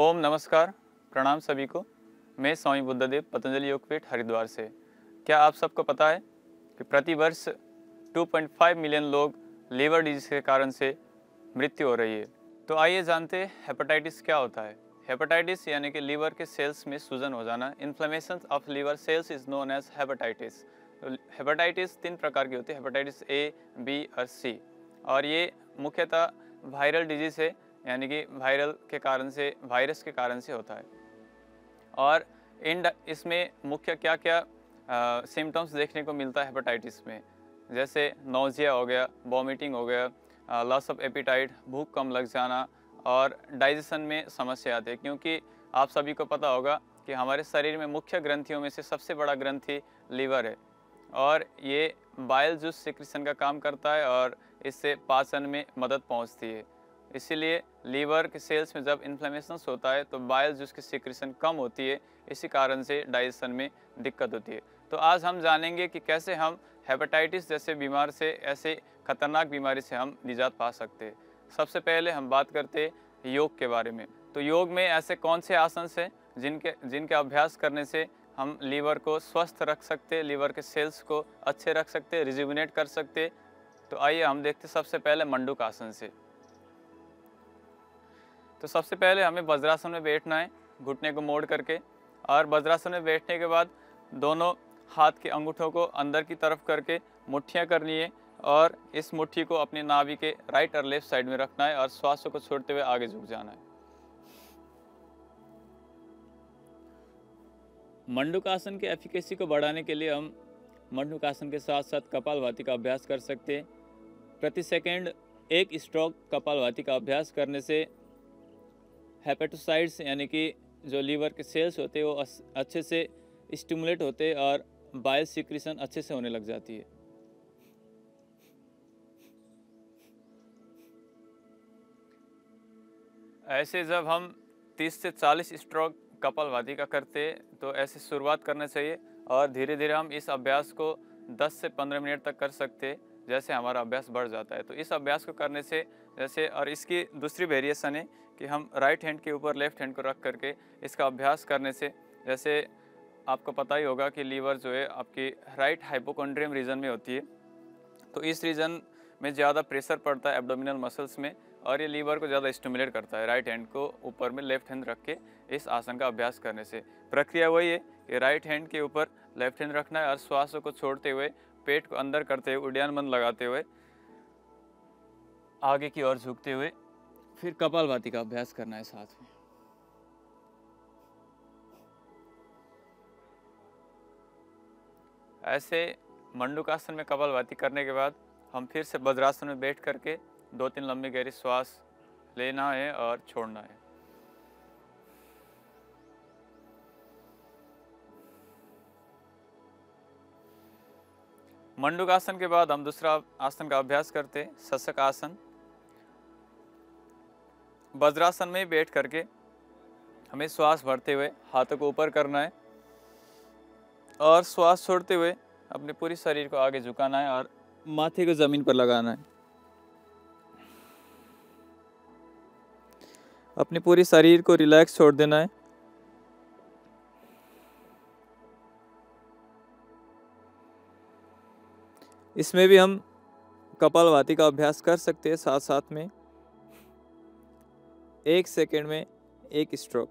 ओम नमस्कार, प्रणाम सभी को। मैं स्वामी बुद्धदेव पतंजलि योगपीठ हरिद्वार से। क्या आप सबको पता है कि प्रतिवर्ष 2.5 मिलियन लोग लीवर डिजीज के कारण से मृत्यु हो रही है। तो आइए जानते हैं हेपेटाइटिस क्या होता है। हेपेटाइटिस यानी कि लीवर के सेल्स में सूजन हो जाना, inflammation of liver cells is known as hepatitis. Hepatitis तीन प्रकार की होती है, हेपेटाइटिस ए, बी और सी। और ये मुख्यतः वायरल डिजीज़ है, यानी कि वायरल के कारण से, वायरस के कारण से होता है। और इसमें मुख्य क्या क्या सिम्टम्स देखने को मिलता है हेपेटाइटिस में, जैसे नोजिया हो गया, वॉमिटिंग हो गया, लॉस ऑफ एपिटाइट, भूख कम लग जाना और डाइजेशन में समस्या आती है। क्योंकि आप सभी को पता होगा कि हमारे शरीर में मुख्य ग्रंथियों में से सबसे बड़ा ग्रंथि लीवर है और ये बाइल जूस सिक्रीशन का काम करता है और इससे पाचन में मदद पहुंचती है। इसीलिए लीवर के सेल्स में जब इन्फ्लेमेशन होता है तो बाइल जूस की सिक्रीशन कम होती है, इसी कारण से डाइजेशन में दिक्कत होती है। तो आज हम जानेंगे कि कैसे हम हेपेटाइटिस जैसे बीमार से, ऐसे खतरनाक बीमारी से हम निजात पा सकते हैं। सबसे पहले हम बात करते हैं योग के बारे में। तो योग में ऐसे कौन से आसन हैं जिनके अभ्यास करने से हम लीवर को स्वस्थ रख सकते, लीवर के सेल्स को अच्छे रख सकते, रिजुविनेट कर सकते। तो आइए हम देखते सबसे पहले मंडूक आसन से। तो सबसे पहले हमें वज्रासन में बैठना है, घुटने को मोड़ करके। और वज्रासन में बैठने के बाद दोनों हाथ के अंगूठों को अंदर की तरफ करके मुट्ठियाँ करनी है और इस मुट्ठी को अपने नाभि के राइट और लेफ्ट साइड में रखना है और श्वासों को छोड़ते हुए आगे झुक जाना है। मंडूकासन के एफिकेसी को बढ़ाने के लिए हम मंडूकासन के साथ साथ कपालभाति का अभ्यास कर सकते हैं। प्रति सेकंड एक स्ट्रोक कपालभाति का अभ्यास करने से हेपेटोसाइट्स यानी कि जो लीवर के सेल्स होते हैं वो अच्छे से स्टिमुलेट होते हैं और बाइल सिक्रीशन अच्छे से होने लग जाती है। ऐसे जब हम 30 से 40 स्ट्रोक कपालभाति का करते तो ऐसे शुरुआत करना चाहिए और धीरे धीरे हम इस अभ्यास को 10 से 15 मिनट तक कर सकते जैसे हमारा अभ्यास बढ़ जाता है। तो इस अभ्यास को करने से जैसे, और इसकी दूसरी वेरिएशन है कि हम राइट हैंड के ऊपर लेफ्ट हैंड को रख करके इसका अभ्यास करने से, जैसे आपको पता ही होगा कि लीवर जो है आपकी राइट हाइपोकॉन्ड्रियम रीजन में होती है, तो इस रीजन में ज़्यादा प्रेशर पड़ता है एब्डोमिनल मसल्स में और ये लीवर को ज़्यादा स्टिमुलेट करता है। राइट हैंड को ऊपर में लेफ्ट हैंड रख के इस आसन का अभ्यास करने से प्रक्रिया वही है कि राइट हैंड के ऊपर लेफ्ट हैंड रखना है और श्वासों को छोड़ते हुए, पेट को अंदर करते हुए, उड्डयान बंद लगाते हुए आगे की ओर झुकते हुए फिर कपालभाति का अभ्यास करना है साथ में। ऐसे मंडूकासन में कपालभाति करने के बाद हम फिर से वज्रासन में बैठ करके 2-3 लंबी गहरी श्वास लेना है और छोड़ना है। मंडूकासन के बाद हम दूसरा आसन का अभ्यास करते हैं, शशकासन। वज्रासन में बैठ करके हमें श्वास भरते हुए हाथों को ऊपर करना है और श्वास छोड़ते हुए अपने पूरे शरीर को आगे झुकाना है और माथे को ज़मीन पर लगाना है। अपने पूरे शरीर को रिलैक्स छोड़ देना है। इसमें भी हम कपालभाति का अभ्यास कर सकते हैं साथ साथ में। 1 सेकेंड में 1 स्ट्रोक।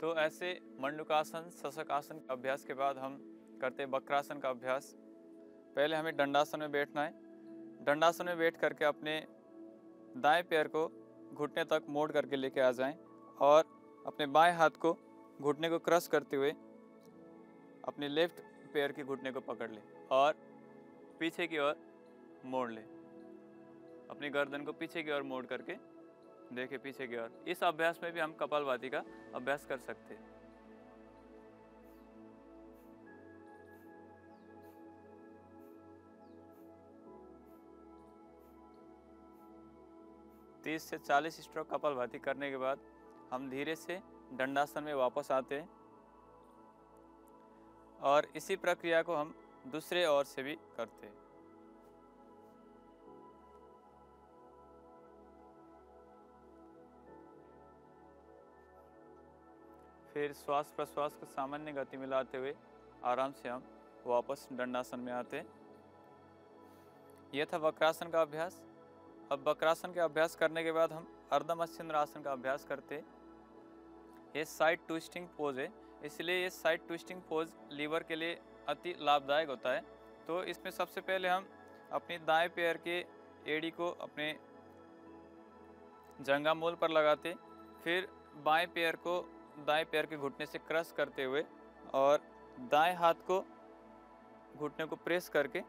तो ऐसे मंडूकासन, शशकासन के अभ्यास के बाद हम करते हैं बक्रासन का अभ्यास। पहले हमें दंडासन में बैठना है। दंडासन में बैठ करके अपने दाएं पैर को घुटने तक मोड़ करके लेके आ जाएं और अपने बाएं हाथ को घुटने को क्रश करते हुए अपने लेफ्ट पैर के घुटने को पकड़ लें और पीछे की ओर मोड़ लें। अपनी गर्दन को पीछे की ओर मोड़ करके देखिए पीछे की ओर। इस अभ्यास में भी हम कपालभाति का अभ्यास कर सकते हैं। 30 से 40 स्ट्रोक कपालभाति करने के बाद हम धीरे से दंडासन में वापस आते हैं और इसी प्रक्रिया को हम दूसरे ओर से भी करते हैं। फिर श्वास प्रश्वास को सामान्य गति मिलाते हुए आराम से हम वापस दंडासन में आते हैं। यह था वक्रासन का अभ्यास। अब बक्रासन के अभ्यास करने के बाद हम अर्ध मत्स्येंद्रासन का अभ्यास करते हैं। ये साइड ट्विस्टिंग पोज है, इसलिए ये साइड ट्विस्टिंग पोज लीवर के लिए अति लाभदायक होता है। तो इसमें सबसे पहले हम अपने दाएं पैर के एड़ी को अपने जंघामूल पर लगाते, फिर बाएं पैर को दाएं पैर के घुटने से क्रश करते हुए और दाएं हाथ को घुटने को प्रेस करके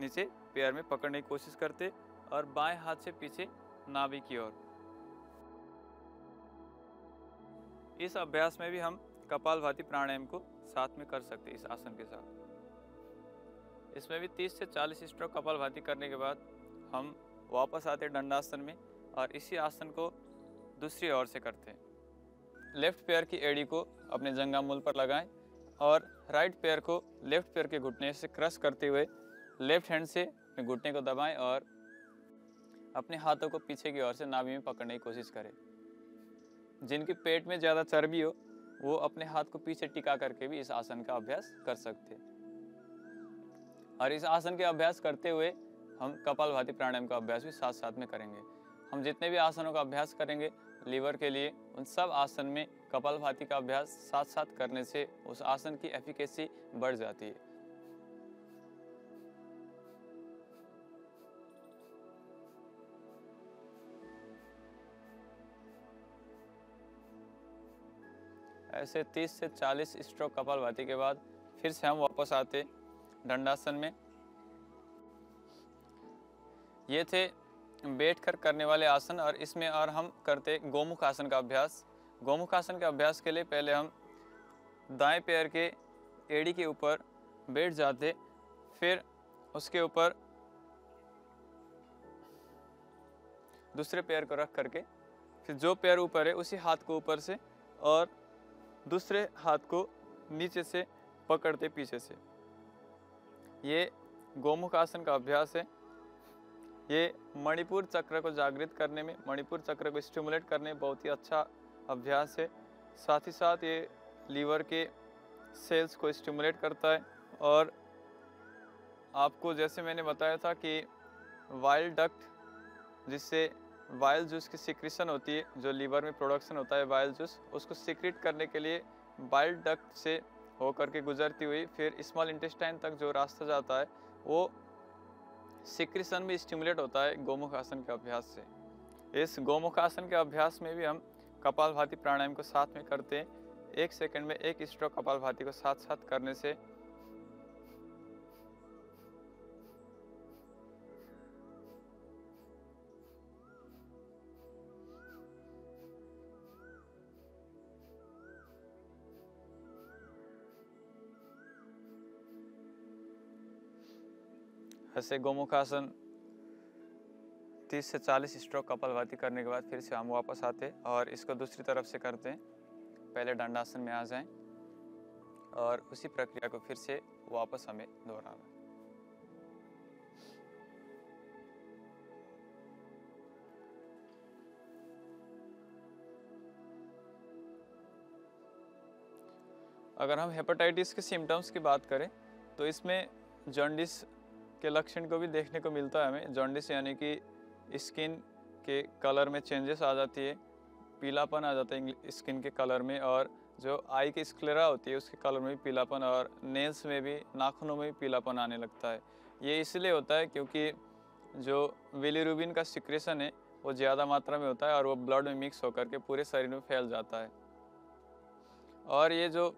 नीचे पैर में पकड़ने की कोशिश करते और बाएं हाथ से पीछे नाभि की ओर। इस अभ्यास में भी हम कपालभाति प्राणायाम को साथ में कर सकते हैं। इस आसन के साथ इसमें भी 30 से 40 स्ट्रोक कपालभाति करने के बाद हम वापस आते दंडासन में और इसी आसन को दूसरी ओर से करते हैं। लेफ्ट पैर की एड़ी को अपने जंघामूल पर लगाएं और राइट पैर को लेफ्ट पैर के घुटने से क्रश करते हुए लेफ्ट हैंड से घुटने को दबाएं और अपने हाथों को पीछे की ओर से नाभि में पकड़ने की कोशिश करें। जिनके पेट में ज़्यादा चर्बी हो वो अपने हाथ को पीछे टिका करके भी इस आसन का अभ्यास कर सकते हैं। और इस आसन के अभ्यास करते हुए हम कपालभाति प्राणायाम का अभ्यास भी साथ साथ में करेंगे। हम जितने भी आसनों का अभ्यास करेंगे लीवर के लिए, उन सब आसन में कपालभाति का अभ्यास साथ साथ करने से उस आसन की एफिकेसी बढ़ जाती है। ऐसे 30 से 40 स्ट्रोक कपालभाति के बाद फिर से हम वापस आते दंडासन में। ये थे बैठकर करने वाले आसन और इसमें और हम करते गोमुखासन का अभ्यास। गोमुखासन के अभ्यास के लिए पहले हम दाएं पैर के एड़ी के ऊपर बैठ जाते, फिर उसके ऊपर दूसरे पैर को रख करके फिर जो पैर ऊपर है उसी हाथ को ऊपर से और दूसरे हाथ को नीचे से पकड़ते पीछे से। ये गोमुखासन का अभ्यास है। ये मणिपुर चक्र को जागृत करने में, मणिपुर चक्र को स्टिमुलेट करने में बहुत ही अच्छा अभ्यास है। साथ ही साथ ये लीवर के सेल्स को स्टिमुलेट करता है और आपको जैसे मैंने बताया था कि बाइल डक्ट, जिससे बाइल जूस की सिक्रीशन होती है, जो लीवर में प्रोडक्शन होता है बाइल जूस, उसको सिक्रीट करने के लिए बाइल डक्ट से होकर के गुजरती हुई फिर स्मॉल इंटेस्टाइन तक जो रास्ता जाता है वो सिक्रीशन भी स्टिमुलेट होता है गोमुखासन के अभ्यास से। इस गोमुखासन के अभ्यास में भी हम कपालभाति प्राणायाम को साथ में करते हैं। 1 सेकंड में 1 स्ट्रोक कपालभाति को साथ साथ करने से ऐसे गोमुखासन 30 से 40 स्ट्रोक कपालभाति करने के बाद फिर से हम वापस आते और इसको दूसरी तरफ से करते हैं। पहले दंडासन में आ जाएं और उसी प्रक्रिया को फिर से वापस हमें दोहराना। अगर हम हेपेटाइटिस के सिम्टम्स की बात करें तो इसमें जॉन्डिस के लक्षण को भी देखने को मिलता है हमें। जॉन्डिस यानी कि स्किन के कलर में चेंजेस आ जाती है, पीलापन आ जाता है स्किन के कलर में, और जो आई की स्क्लेरा होती है उसके कलर में भी पीलापन और नेल्स में भी, नाखूनों में भी पीलापन आने लगता है। ये इसलिए होता है क्योंकि जो बिलिरुबिन का सिक्रेशन है वो ज़्यादा मात्रा में होता है और वो ब्लड में मिक्स होकर के पूरे शरीर में फैल जाता है। और ये जो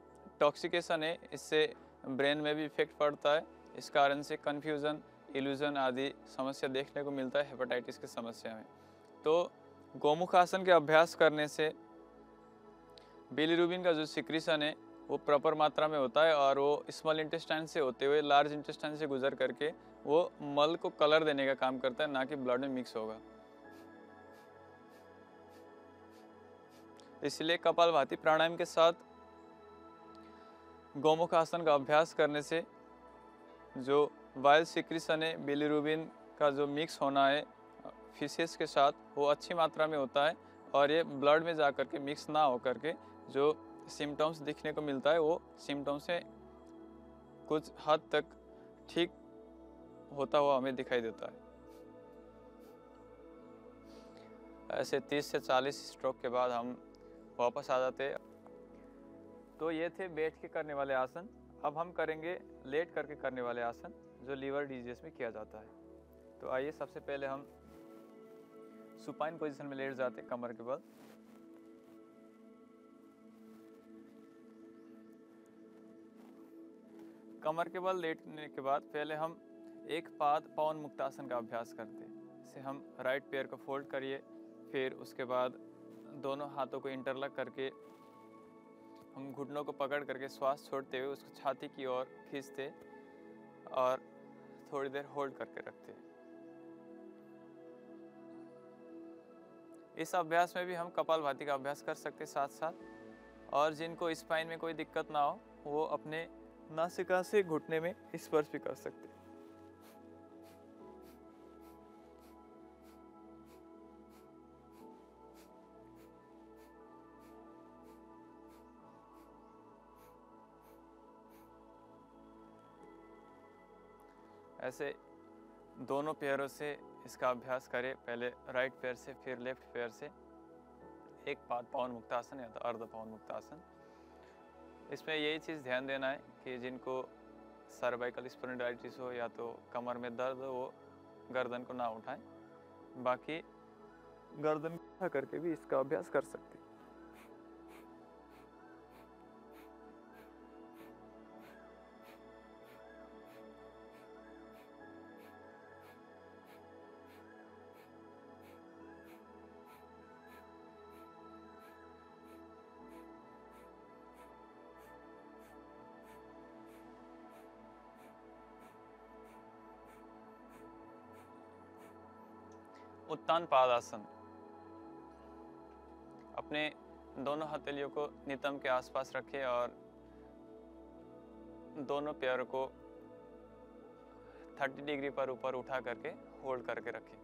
टॉक्सिकेशन है इससे ब्रेन में भी इफेक्ट पड़ता है। इस कारण से कन्फ्यूज़न, इल्यूज़न आदि समस्या देखने को मिलता है हेपेटाइटिस की समस्या में। तो गोमुखासन के अभ्यास करने से बिलिरुबिन का जो सिक्रीशन है वो प्रॉपर मात्रा में होता है और वो स्मॉल इंटेस्टाइन से होते हुए लार्ज इंटेस्टाइन से गुजर करके वो मल को कलर देने का काम करता है, ना कि ब्लड में मिक्स होगा। इसलिए कपालभाति प्राणायाम के साथ गोमुखासन का अभ्यास करने से जो बाइल सिक्रीशन बिलिरुबिन का जो मिक्स होना है फिशेस के साथ वो अच्छी मात्रा में होता है और ये ब्लड में जा कर के मिक्स ना हो करके जो सिम्टम्स दिखने को मिलता है वो सिम्टम्स से कुछ हद तक ठीक होता हुआ हमें दिखाई देता है। ऐसे 30 से 40 स्ट्रोक के बाद हम वापस आ जाते। तो ये थे बैठ के करने वाले आसन। अब हम करेंगे लेट करके करने वाले आसन जो लीवर डिजीज में किया जाता है। तो आइए सबसे पहले हम सुपाइन पोजीशन में लेट जाते कमर के बल। कमर के बल लेटने के बाद पहले हम एक पाद पवन मुक्तासन का अभ्यास करते हैं। इसे हम राइट पैर को फोल्ड करिए, फिर उसके बाद दोनों हाथों को इंटरलॉक करके हम घुटनों को पकड़ करके श्वास छोड़ते हुए उसको छाती की ओर खींचते और थोड़ी देर होल्ड करके रखते हैं। इस अभ्यास में भी हम कपालभाति का अभ्यास कर सकते साथ साथ। और जिनको स्पाइन में कोई दिक्कत ना हो वो अपने नासिका से घुटने में स्पर्श भी कर सकते। ऐसे दोनों पैरों से इसका अभ्यास करें, पहले राइट पैर से फिर लेफ्ट पैर से। एक पाद पवन मुक्तासन या तो अर्ध पवन मुक्तासन। इसमें यही चीज़ ध्यान देना है कि जिनको सर्वाइकल स्पोंडिलाइटिस हो या तो कमर में दर्द हो वो गर्दन को ना उठाएं, बाकी गर्दन उठा करके भी इसका अभ्यास कर सकते। उत्तान पादासन। अपने दोनों हथेलियों को नितंब के आसपास रखें और दोनों पैरों को 30 डिग्री पर ऊपर उठा करके होल्ड करके रखें।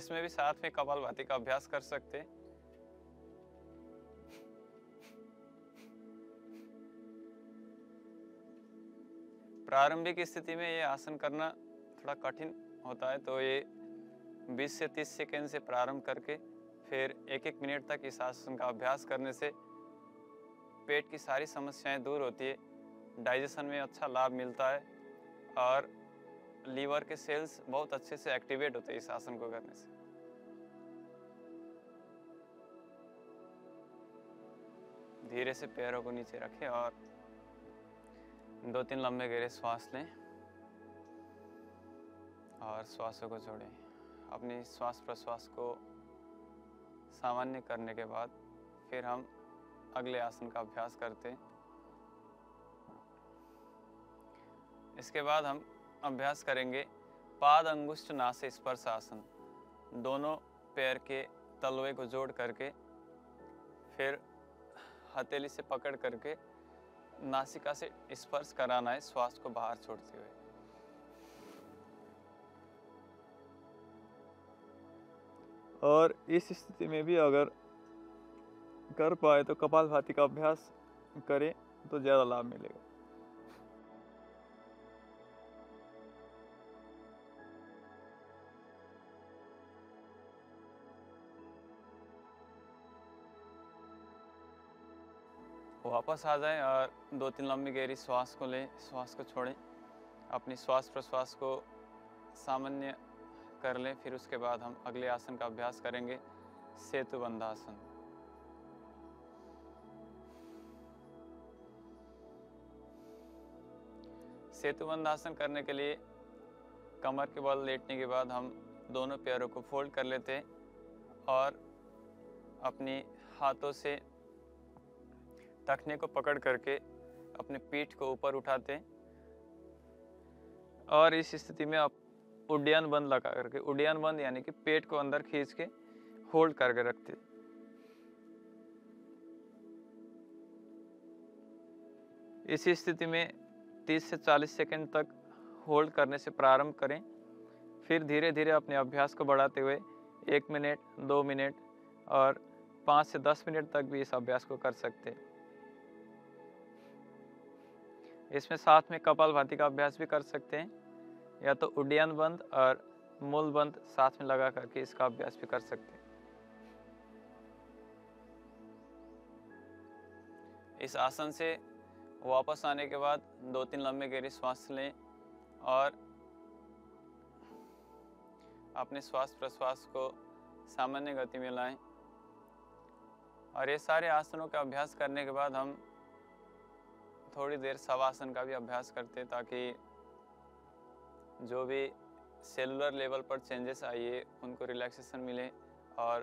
इसमें भी साथ में कपालभाति का अभ्यास कर सकते हैं। प्रारंभिक स्थिति में ये आसन करना थोड़ा कठिन होता है, तो ये 20 से 30 सेकेंड से प्रारंभ करके फिर एक एक मिनट तक इस आसन का अभ्यास करने से पेट की सारी समस्याएं दूर होती है, डाइजेशन में अच्छा लाभ मिलता है और लीवर के सेल्स बहुत अच्छे से एक्टिवेट होते हैं इस आसन को करने से। धीरे से पैरों को नीचे रखें और 2-3 लंबे गहरे श्वास लें और श्वासों को छोड़ें। अपनी श्वास प्रश्वास को सामान्य करने के बाद फिर हम अगले आसन का अभ्यास करते हैं। इसके बाद हम अभ्यास करेंगे पादांगुष्ठ नासे स्पर्श आसन। दोनों पैर के तलवे को जोड़ करके फिर हथेली से पकड़ करके नासिका से स्पर्श कराना है श्वास को बाहर छोड़ते हुए। और इस स्थिति में भी अगर कर पाए तो कपालभाति का अभ्यास करें तो ज़्यादा लाभ मिलेगा। वापस आ जाएं और 2-3 लंबी गहरी श्वास को लें, श्वास को छोड़ें, अपनी श्वास प्रश्वास को सामान्य कर लें। फिर उसके बाद हम अगले आसन का अभ्यास करेंगे सेतु बंधासन। सेतु बंधासन करने के लिए कमर के बल लेटने के बाद हम दोनों पैरों को फोल्ड कर लेते हैं और अपने हाथों से टखने को पकड़ करके अपने पीठ को ऊपर उठाते और इस स्थिति में आप उड्डयान बंद लगा करके, उड्डयान बंद यानी कि पेट को अंदर खींच के होल्ड करके रखते। इसी स्थिति में 30 से 40 सेकंड तक होल्ड करने से प्रारंभ करें, फिर धीरे धीरे अपने अभ्यास को बढ़ाते हुए 1 मिनट, 2 मिनट और 5 से 10 मिनट तक भी इस अभ्यास को कर सकते हैं। इसमें साथ में कपालभाति का अभ्यास भी कर सकते हैं, या तो उड्डयन बंद और मूल बंद साथ में लगा करके इसका अभ्यास भी कर सकते हैं। इस आसन से वापस आने के बाद 2-3 लंबे गहरे श्वास लें और अपने श्वास प्रश्वास को सामान्य गति में लाएं। और ये सारे आसनों का अभ्यास करने के बाद हम थोड़ी देर शवासन का भी अभ्यास करते हैं, ताकि जो भी सेलुलर लेवल पर चेंजेस आइए उनको रिलैक्सेशन मिले और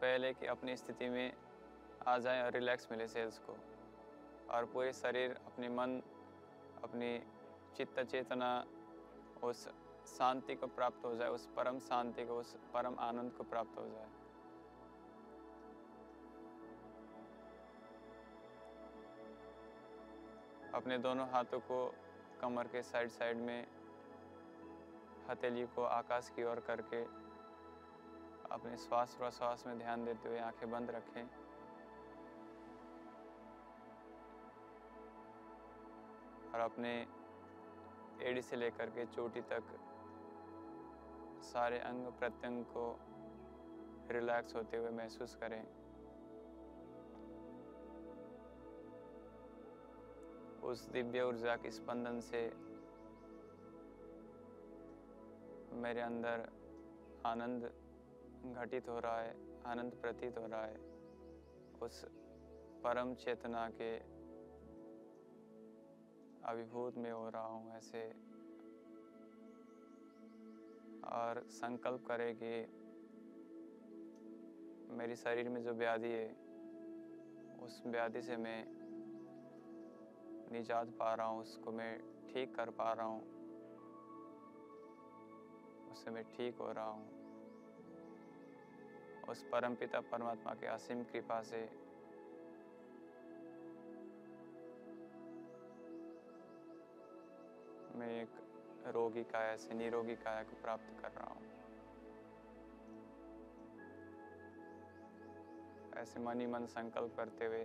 पहले की अपनी स्थिति में आ जाए और रिलैक्स मिले सेल्स को, और पूरे शरीर, अपने मन, अपनी चित्त चेतना उस शांति को प्राप्त हो जाए, उस परम शांति को, उस परम आनंद को प्राप्त हो जाए। अपने दोनों हाथों को कमर के साइड साइड में, हथेली को आकाश की ओर करके अपने श्वास प्रश्वास में ध्यान देते हुए आंखें बंद रखें। और अपने एड़ी से लेकर के चोटी तक सारे अंग प्रत्यंग को रिलैक्स होते हुए महसूस करें। उस दिव्य ऊर्जा के स्पंदन से मेरे अंदर आनंद घटित हो रहा है, आनंद प्रतीत हो रहा है। उस परम चेतना के अभिभूत में हो रहा हूँ ऐसे। और संकल्प करें कि मेरे शरीर में जो व्याधि है उस व्याधि से मैं निजात पा रहा हूँ, उसको मैं ठीक कर पा रहा हूँ, उससे मैं ठीक हो रहा हूँ। उस परमपिता परमात्मा के असीम कृपा से मैं एक रोगी काया से निरोगी काया को प्राप्त कर रहा हूँ। ऐसे मन ही मन संकल्प करते हुए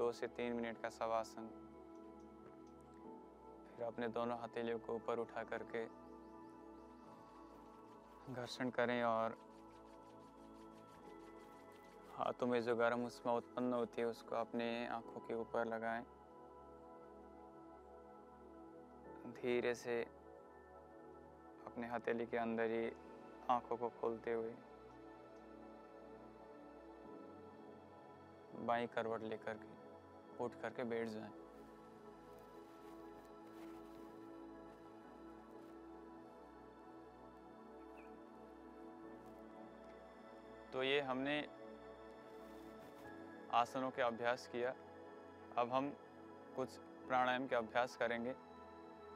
2 से 3 मिनट का शवासन, फिर अपने दोनों हथेलियों को ऊपर उठा करके घर्षण करें और हाथों में जो गर्म उष्मा उत्पन्न होती है उसको अपने आँखों के ऊपर लगाएं। धीरे से अपने हथेली के अंदर ही आंखों को खोलते हुए बाईं करवट लेकर के उठ करके बैठ जाएं। तो ये हमने आसनों के अभ्यास किया। अब हम कुछ प्राणायाम के अभ्यास करेंगे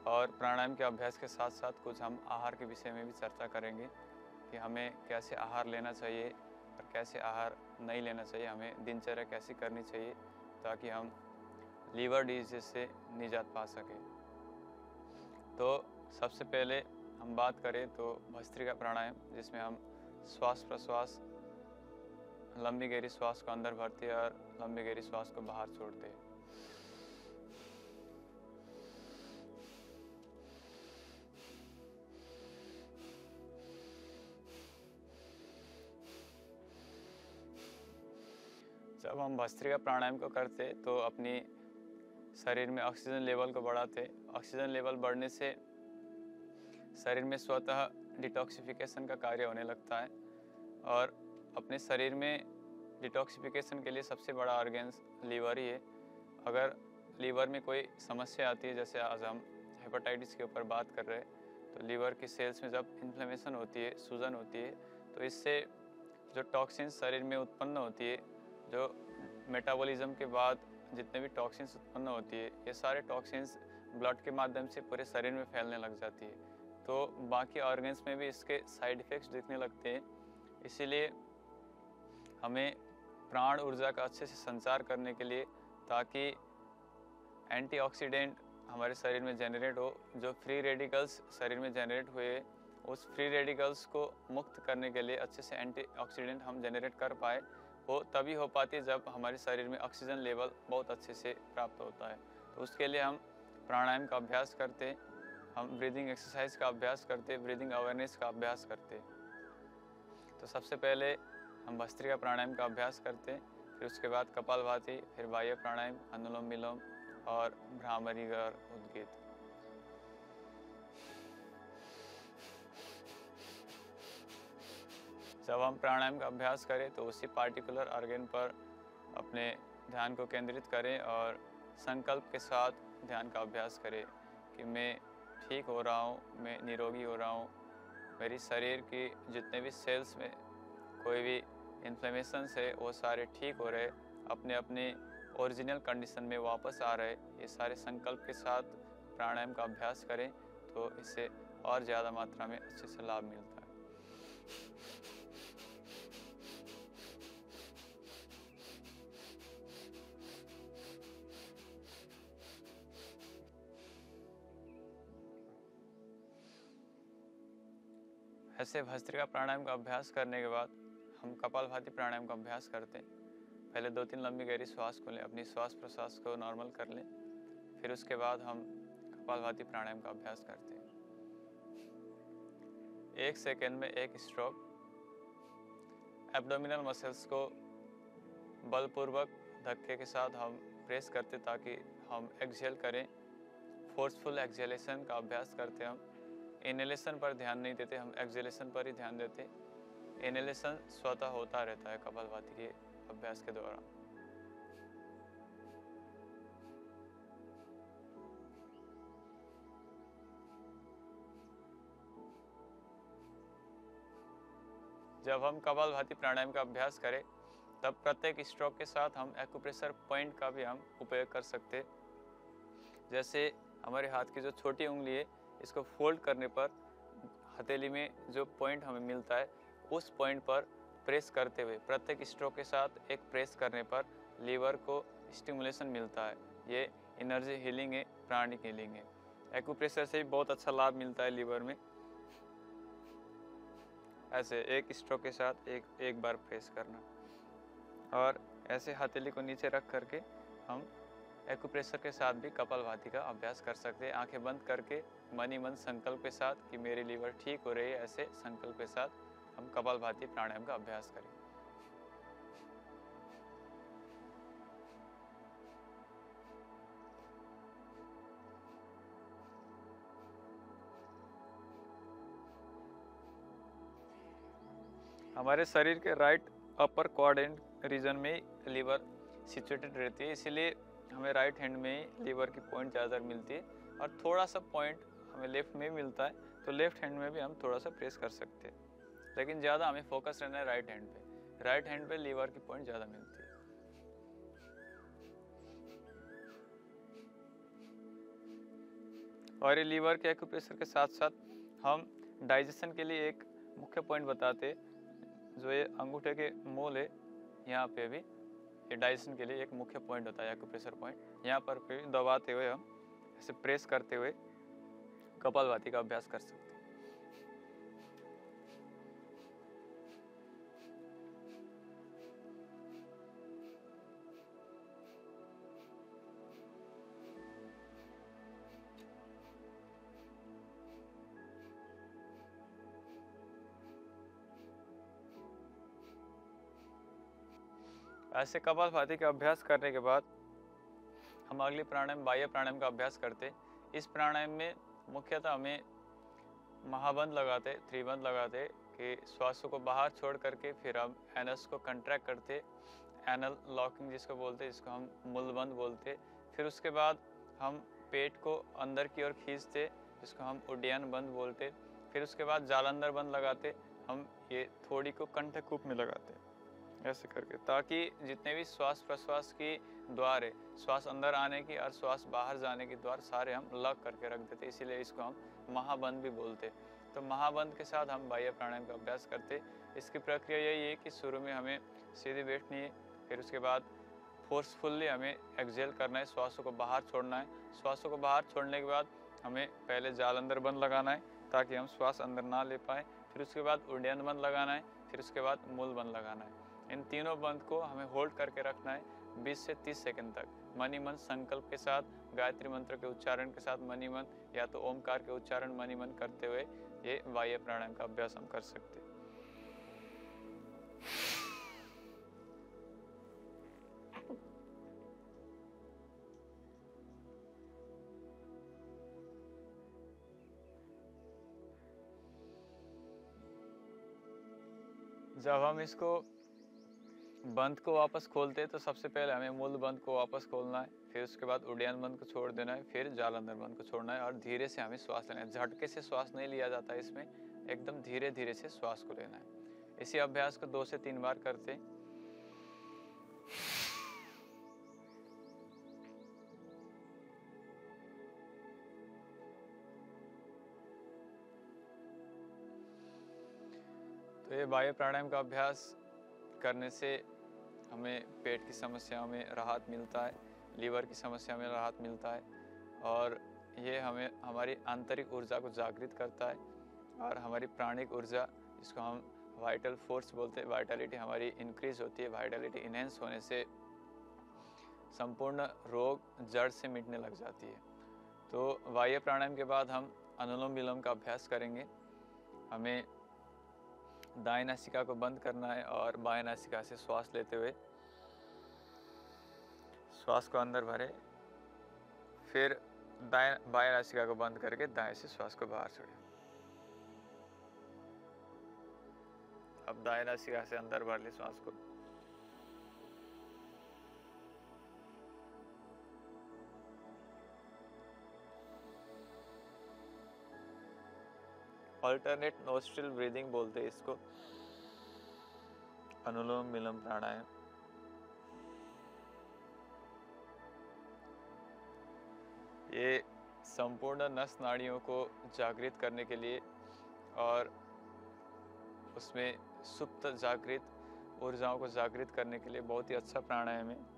और प्राणायाम के अभ्यास के साथ साथ कुछ हम आहार के विषय में भी चर्चा करेंगे कि हमें कैसे आहार लेना चाहिए और कैसे आहार नहीं लेना चाहिए, हमें दिनचर्या कैसी करनी चाहिए ताकि हम लीवर डिजीज से निजात पा सकें। तो सबसे पहले हम बात करें तो भस्त्रिका प्राणायाम, जिसमें हम श्वास प्रश्वास, लंबी गहरी श्वास को अंदर भरते हैं और लंबी गहरी श्वास को बाहर छोड़ते हैं। जब हम भस्त्रिका प्राणायाम को करते तो अपनी शरीर में ऑक्सीजन लेवल को बढ़ाते। ऑक्सीजन लेवल बढ़ने से शरीर में स्वतः डिटॉक्सिफिकेशन का कार्य होने लगता है। और अपने शरीर में डिटॉक्सिफिकेशन के लिए सबसे बड़ा ऑर्गेन्स लीवर ही है। अगर लीवर में कोई समस्या आती है, जैसे आज हम हेपेटाइटिस के ऊपर बात कर रहे हैं, तो लीवर की सेल्स में जब इन्फ्लेमेशन होती है, सूजन होती है, तो इससे जो टॉक्सिन्स शरीर में उत्पन्न होती है, जो मेटाबॉलिज्म के बाद जितने भी टॉक्सिन्स उत्पन्न होती है, ये सारे टॉक्सिन्स ब्लड के माध्यम से पूरे शरीर में फैलने लग जाती है। तो बाकी ऑर्गन्स में भी इसके साइड इफ़ेक्ट्स दिखने लगते हैं। इसीलिए हमें प्राण ऊर्जा का अच्छे से संचार करने के लिए, ताकि एंटीऑक्सीडेंट हमारे शरीर में जनरेट हो, जो फ्री रेडिकल्स शरीर में जनरेट हुए उस फ्री रेडिकल्स को मुक्त करने के लिए अच्छे से एंटीऑक्सीडेंट हम जनरेट कर पाए, वो तभी हो पाती जब हमारे शरीर में ऑक्सीजन लेवल बहुत अच्छे से प्राप्त होता है। तो उसके लिए हम प्राणायाम का अभ्यास करते हैं, हम ब्रीदिंग एक्सरसाइज का अभ्यास करते, ब्रीदिंग अवेयरनेस का अभ्यास करते। तो सबसे पहले हम भस्त्रिका प्राणायाम का अभ्यास करते हैं, फिर उसके बाद कपालभाति, फिर बाह्य प्राणायाम, अनुलोम विलोम और भ्रामरी और उद्गीत। जब हम प्राणायाम का अभ्यास करें तो उसी पार्टिकुलर ऑर्गन पर अपने ध्यान को केंद्रित करें और संकल्प के साथ ध्यान का अभ्यास करें कि मैं ठीक हो रहा हूँ, मैं निरोगी हो रहा हूँ, मेरी शरीर की जितने भी सेल्स में कोई भी इन्फ्लेमेशंस है वो सारे ठीक हो रहे, अपने अपने ओरिजिनल कंडीशन में वापस आ रहे। ये सारे संकल्प के साथ प्राणायाम का अभ्यास करें तो इससे और ज़्यादा मात्रा में अच्छे से लाभ मिलता है। ऐसे भस्त्रिका प्राणायाम का अभ्यास करने के बाद हम कपालभाति प्राणायाम का अभ्यास करते हैं। पहले 2-3 लंबी गहरी श्वास को लें, अपनी श्वास प्रश्वास को नॉर्मल कर लें, फिर उसके बाद हम कपालभाति प्राणायाम का अभ्यास करते हैं। 1 सेकेंड में 1 स्ट्रोक। एब्डोमिनल मसल्स को बलपूर्वक धक्के के साथ हम प्रेस करते ताकि हम एक्सहेल करें। फोर्सफुल एक्सहेलेशन का अभ्यास करते। हम इनहेलेशन पर ध्यान नहीं देते, हम एक्सहेलेशन पर ही ध्यान देते। इनहेलेशन स्वतः होता रहता है कपालभाति के अभ्यास के दौरान। जब हम कपालभाति प्राणायाम का अभ्यास करें तब प्रत्येक स्ट्रोक के साथ हम एक्यूप्रेशर पॉइंट का भी हम उपयोग कर सकते। जैसे हमारे हाथ की जो छोटी उंगली है, इसको फोल्ड करने पर हथेली में जो पॉइंट हमें मिलता है उस पॉइंट पर प्रेस करते हुए प्रत्येक स्ट्रोक के साथ एक प्रेस करने पर लीवर को स्टिमुलेशन मिलता है। ये एनर्जी हीलिंग है, प्राणिक हीलिंग है। एक्यूप्रेशर से भी बहुत अच्छा लाभ मिलता है लीवर में। ऐसे 1 स्ट्रोक के साथ एक बार प्रेस करना और ऐसे हथेली को नीचे रख करके हम एक्यूप्रेशर के साथ भी कपालभाति का अभ्यास कर सकते हैं। आंखें बंद करके मन ही मन संकल्प के साथ कि मेरी लीवर ठीक हो रही है, ऐसे संकल्प के साथ हम कपालभाति प्राणायाम का अभ्यास करें। हमारे शरीर के राइट अपर क्वाड्रेंट रीजन में लीवर सिचुएटेड रहती है, इसीलिए हमें राइट हैंड में ही लीवर की पॉइंट ज़्यादा मिलती है और थोड़ा सा पॉइंट हमें लेफ्ट में मिलता है। तो लेफ्ट हैंड में भी हम थोड़ा सा प्रेस कर सकते हैं, लेकिन ज़्यादा हमें फोकस रहना है राइट हैंड पे। राइट हैंड पे लीवर की पॉइंट ज़्यादा मिलती है। और ये लीवर के एक्यूप्रेशर के साथ साथ हम डाइजेशन के लिए एक मुख्य पॉइंट बताते, जो ये अंगूठे के मोल है, यहाँ पे भी ये डाइजेशन के लिए एक मुख्य पॉइंट होता है एक्यूप्रेशर पॉइंट। यहाँ पर भी दबाते हुए हम ऐसे प्रेस करते हुए कपालभाति का अभ्यास कर सकते हैं। ऐसे कपालभाति का अभ्यास करने के बाद हम अगले प्राणायाम बाह्य प्राणायाम का अभ्यास करते। इस प्राणायाम में मुख्यतः हमें महाबंध लगाते, 3 बंध लगाते कि श्वासों को बाहर छोड़ करके फिर हम एनस को कंट्रैक्ट करते, एनल लॉकिंग जिसको बोलते, जिसको हम मूल बंद बोलते। फिर उसके बाद हम पेट को अंदर की ओर खींचते, जिसको हम उड्डयान बंद बोलते। फिर उसके बाद जालंधर बंध लगाते, हम ये थोड़ी को कंठकूप में लगाते। ऐसे करके, ताकि जितने भी श्वास प्रश्वास की द्वार है, श्वास अंदर आने की और श्वास बाहर जाने की द्वार, सारे हम लॉक करके रख देते। इसीलिए इसको हम महाबंध भी बोलते। तो महाबंध के साथ हम बाह्य प्राणायाम का अभ्यास करते। इसकी प्रक्रिया यही है कि शुरू में हमें सीधे बैठनी है, फिर उसके बाद फोर्सफुल्ली हमें एक्सहेल करना है, श्वासों को बाहर छोड़ना है। श्वासों को बाहर छोड़ने के बाद हमें पहले जालंधर बंध लगाना है ताकि हम श्वास अंदर ना ले पाए, फिर उसके बाद उड्डयान बंद लगाना है, फिर उसके बाद मूल बंद लगाना है। इन तीनों बंद को हमें होल्ड करके रखना है 20 से 30 सेकंड तक, मन ही मन संकल्प के साथ, गायत्री मंत्र के उच्चारण के साथ, मन ही मन या तो ओमकार के उच्चारण मन ही मन करते हुए ये बाह्य प्राणायाम का अभ्यास हम कर सकते। जब हम इसको बंद को वापस खोलते हैं तो सबसे पहले हमें मूल बंद को वापस खोलना है, फिर उसके बाद उड्डयान बंद को छोड़ देना है, फिर जालंधर बंद को छोड़ना है और धीरे से हमें श्वास लेना है। झटके से श्वास नहीं लिया जाता है इसमें, एकदम धीरे धीरे से श्वास को लेना है। इसी अभ्यास को 2 से 3 बार करते हैं। तो ये बाह्य प्राणायाम का अभ्यास करने से हमें पेट की समस्याओं में राहत मिलता है, लीवर की समस्या में राहत मिलता है और ये हमें हमारी आंतरिक ऊर्जा को जागृत करता है और हमारी प्राणिक ऊर्जा, इसको हम वाइटल फोर्स बोलते हैं, वाइटलिटी हमारी इंक्रीज होती है। वाइटलिटी इन्हेंस होने से संपूर्ण रोग जड़ से मिटने लग जाती है। तो बाह्य प्राणायाम के बाद हम अनुलोम विलोम का अभ्यास करेंगे। हमें दाएं नासिका को बंद करना है और बाएं नासिका से श्वास लेते हुए श्वास को अंदर भरे, फिर बाएं नासिका को बंद करके दाएं से श्वास को बाहर छोड़े। अब दाएं नासिका से अंदर भर ले श्वास को, अल्टरनेट नोस्ट्रिल ब्रीदिंग बोलते हैं इसको, अनुलोम विलोम प्राणायाम। ये संपूर्ण नस नाड़ियों को जागृत करने के लिए और उसमें सुप्त जागृत ऊर्जाओं को जागृत करने के लिए बहुत ही अच्छा प्राणायाम है।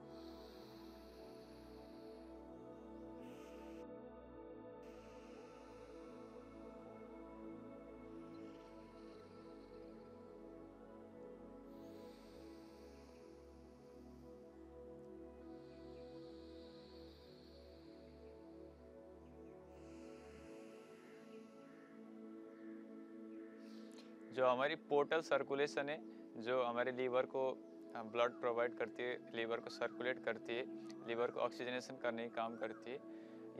जो हमारी पोर्टल सर्कुलेशन है, जो हमारे लीवर को ब्लड प्रोवाइड करती है, लीवर को सर्कुलेट करती है, लीवर को ऑक्सीजनेशन करने का काम करती है,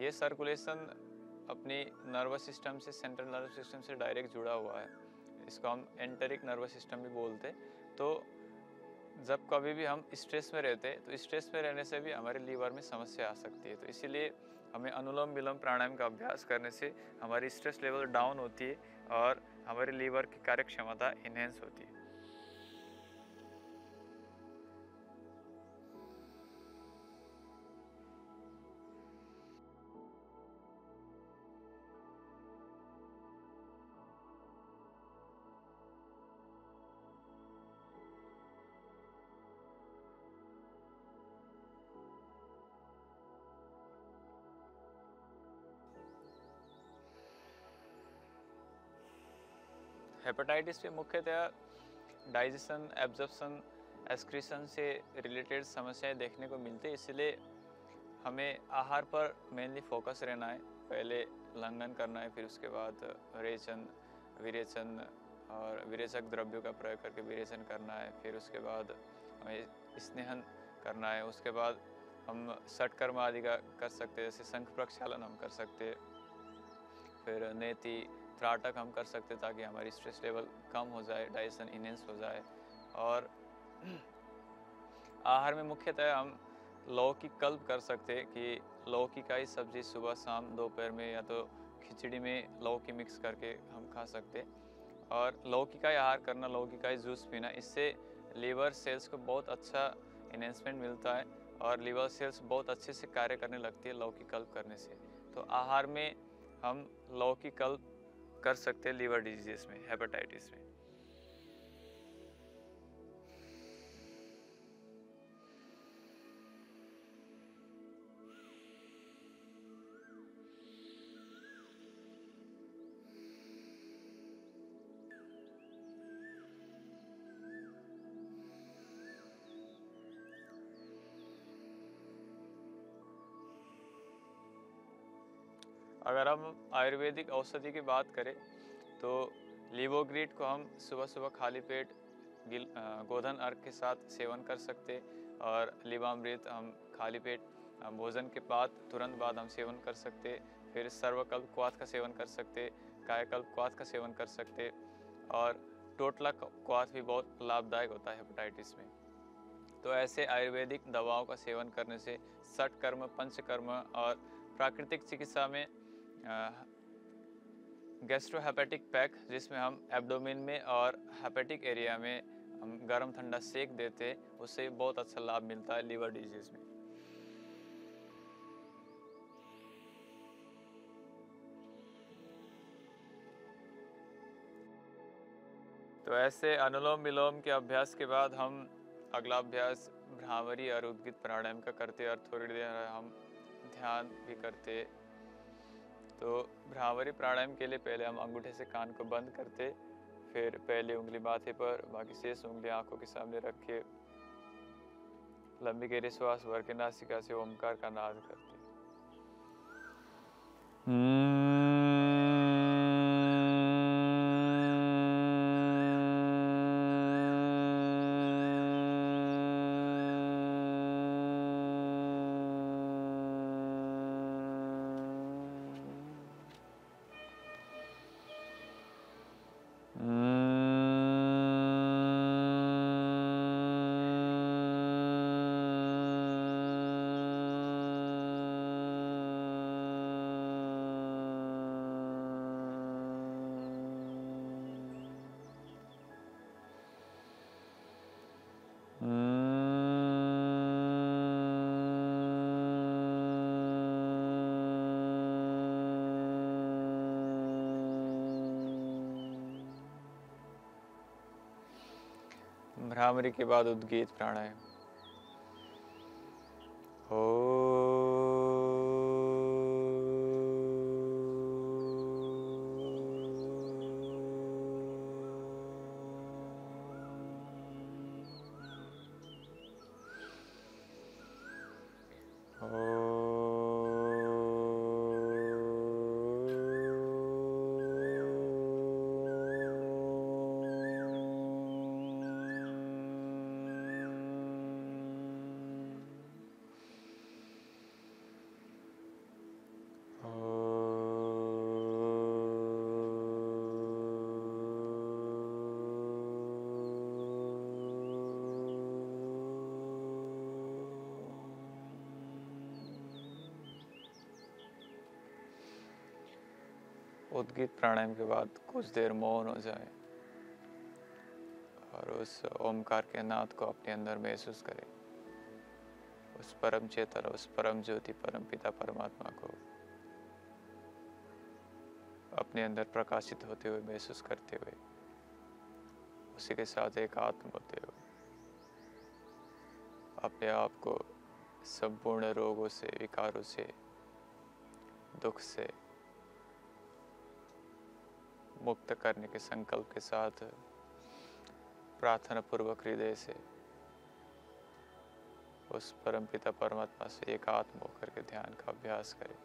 ये सर्कुलेशन अपनी नर्वस सिस्टम से, सेंट्रल नर्वस सिस्टम से डायरेक्ट जुड़ा हुआ है। इसको हम एंटरिक नर्वस सिस्टम भी बोलते हैं। तो जब कभी भी हम स्ट्रेस में रहते हैं तो स्ट्रेस में रहने से भी हमारे लीवर में समस्या आ सकती है। तो इसीलिए हमें अनुलोम विलोम प्राणायाम का अभ्यास करने से हमारी स्ट्रेस लेवल डाउन होती है और हमारे लीवर की कार्यक्षमता इन्हेंस होती है। हेपेटाइटिस पे मुख्यतः डाइजेशन, एब्जॉर्प्शन, एक्सक्रीशन से रिलेटेड समस्याएं देखने को मिलती है। इसलिए हमें आहार पर मेनली फोकस रहना है। पहले लंघन करना है, फिर उसके बाद रेचन, विरेचन और विरेचक द्रव्यों का प्रयोग करके विरेचन करना है, फिर उसके बाद हमें स्नेहन करना है, उसके बाद हम षटकर्म आदि का कर सकते हैं, जैसे शंख प्रक्षालन हम कर सकते हैं, फिर नेति त्राटक हम कर सकते ताकि हमारी स्ट्रेस लेवल कम हो जाए, डाइजेशन इनहेंस हो जाए। और आहार में मुख्यतः हम लौकी कल्प कर सकते कि लौकी का ही सब्जी सुबह शाम दोपहर में या तो खिचड़ी में लौकी मिक्स करके हम खा सकते। और लौकी का ही आहार करना, लौकी का ही जूस पीना, इससे लीवर सेल्स को बहुत अच्छा एनहेंसमेंट मिलता है और लीवर सेल्स बहुत अच्छे से कार्य करने लगती है लौकी कल्प करने से। तो आहार में हम लौकी कल्प कर सकते हैं लीवर डिजीज में, हेपेटाइटिस में। अगर हम आयुर्वेदिक औषधि की बात करें तो लिवोग्रीट को हम सुबह सुबह खाली पेट गोधन अर्क के साथ सेवन कर सकते और लिवामृत हम खाली पेट भोजन के बाद तुरंत बाद हम सेवन कर सकते। फिर सर्वकल्प क्वाथ का सेवन कर सकते, कायकल्प क्वाथ का सेवन कर सकते और टोटला क्वाथ भी बहुत लाभदायक होता है हेपेटाइटिस में। तो ऐसे आयुर्वेदिक दवाओं का सेवन करने से षटकर्म, पंचकर्म और प्राकृतिक चिकित्सा में गैस्ट्रोहेपेटिक पैक, जिसमें हम एब्डोमेन में और हेपेटिक एरिया में हम गर्म ठंडा सेक देते, उससे बहुत अच्छा लाभ मिलता है लीवर डिजीज में। तो ऐसे अनुलोम विलोम के अभ्यास के बाद हम अगला अभ्यास भ्रामरी और उद्गीत प्राणायाम का करते और थोड़ी देर हम ध्यान भी करते। तो भ्रामरी प्राणायाम के लिए पहले हम अंगूठे से कान को बंद करते, फिर पहले उंगली माथे पर, बाकी शेष उंगली आंखों के सामने रख के लंबी गहरी श्वास भर के नासिका से ओमकार का नाद करते। भ्रामरी के बाद उद्गीत प्राणायाम। उद्गीत प्राणायाम के बाद कुछ देर मौन हो जाए और उस ओमकार के नाद को अपने अंदर महसूस करें, उस परम चेतन, उस परम ज्योति, परम पिता परमात्मा को अपने अंदर प्रकाशित होते हुए महसूस करते हुए, उसी के साथ एक आत्म होते हुए अपने आप को संपूर्ण रोगों से, विकारों से, दुख से मुक्त करने के संकल्प के साथ प्रार्थना पूर्वक हृदय से उस परमपिता परमात्मा से एकात्म होकर के ध्यान का अभ्यास करें।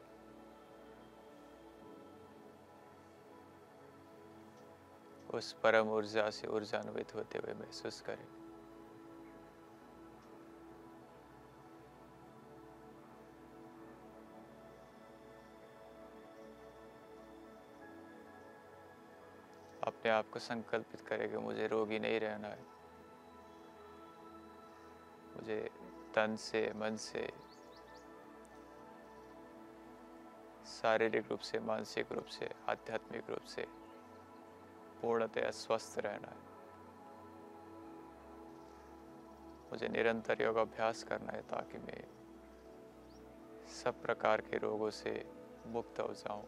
उस परम ऊर्जा से ऊर्जान्वित होते हुए महसूस करें। अपने आप को संकल्पित करेगा, मुझे रोगी नहीं रहना है, मुझे तन से, मन से, शारीरिक रूप से, मानसिक रूप से, आध्यात्मिक रूप से पूर्णतया स्वस्थ रहना है। मुझे निरंतर योग अभ्यास करना है ताकि मैं सब प्रकार के रोगों से मुक्त हो जाऊं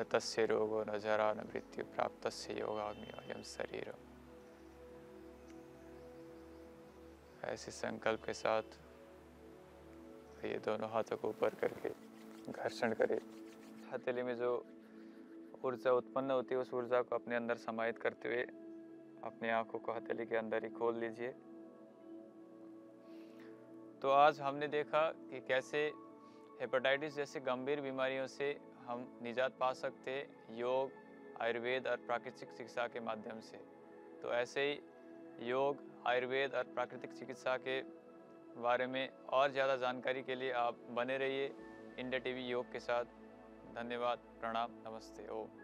न तस्य रोगो न जरा न मृत्यु प्राप्तस्य योगाग्नि अयम शरीर। ऐसे संकल्प के साथ ये दोनों हाथों को ऊपर करके घर्षण करें। हथेली में जो ऊर्जा उत्पन्न होती है उस ऊर्जा को अपने अंदर समाहित करते हुए अपनी आंखों को हथेली के अंदर ही खोल लीजिए। तो आज हमने देखा कि कैसे हेपेटाइटिस जैसे गंभीर बीमारियों से हम निजात पा सकते हैं योग, आयुर्वेद और प्राकृतिक चिकित्सा के माध्यम से। तो ऐसे ही योग, आयुर्वेद और प्राकृतिक चिकित्सा के बारे में और ज़्यादा जानकारी के लिए आप बने रहिए इंडिया टीवी योग के साथ। धन्यवाद, प्रणाम, नमस्ते, ओम।